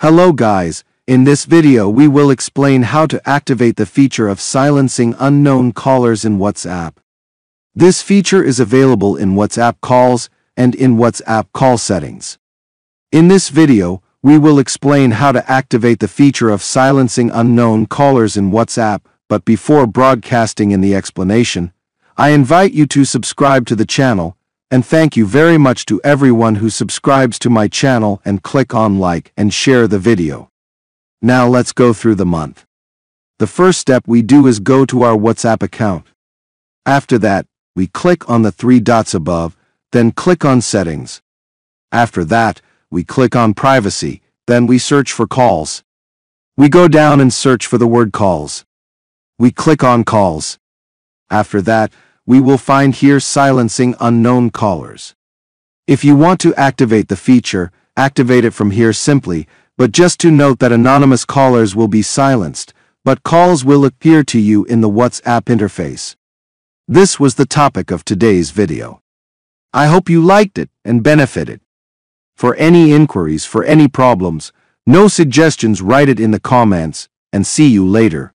Hello guys, in this video we will explain how to activate the feature of silencing unknown callers in WhatsApp. This feature is available in WhatsApp calls and in WhatsApp call settings. In this video, we will explain how to activate the feature of silencing unknown callers in WhatsApp, but before broadcasting in the explanation, I invite you to subscribe to the channel, and thank you very much to everyone who subscribes to my channel and click on like and share the video. Now let's go through the month. The first step we do is go to our WhatsApp account. After that, we click on the three dots above, then click on settings. After that, we click on privacy, then we search for calls. We go down and search for the word calls. We click on calls. After that, we will find here silencing unknown callers. If you want to activate the feature, activate it from here simply, but just to note that anonymous callers will be silenced, but calls will appear to you in the WhatsApp interface. This was the topic of today's video. I hope you liked it and benefited. For any inquiries, for any problems, no suggestions, write it in the comments, and see you later.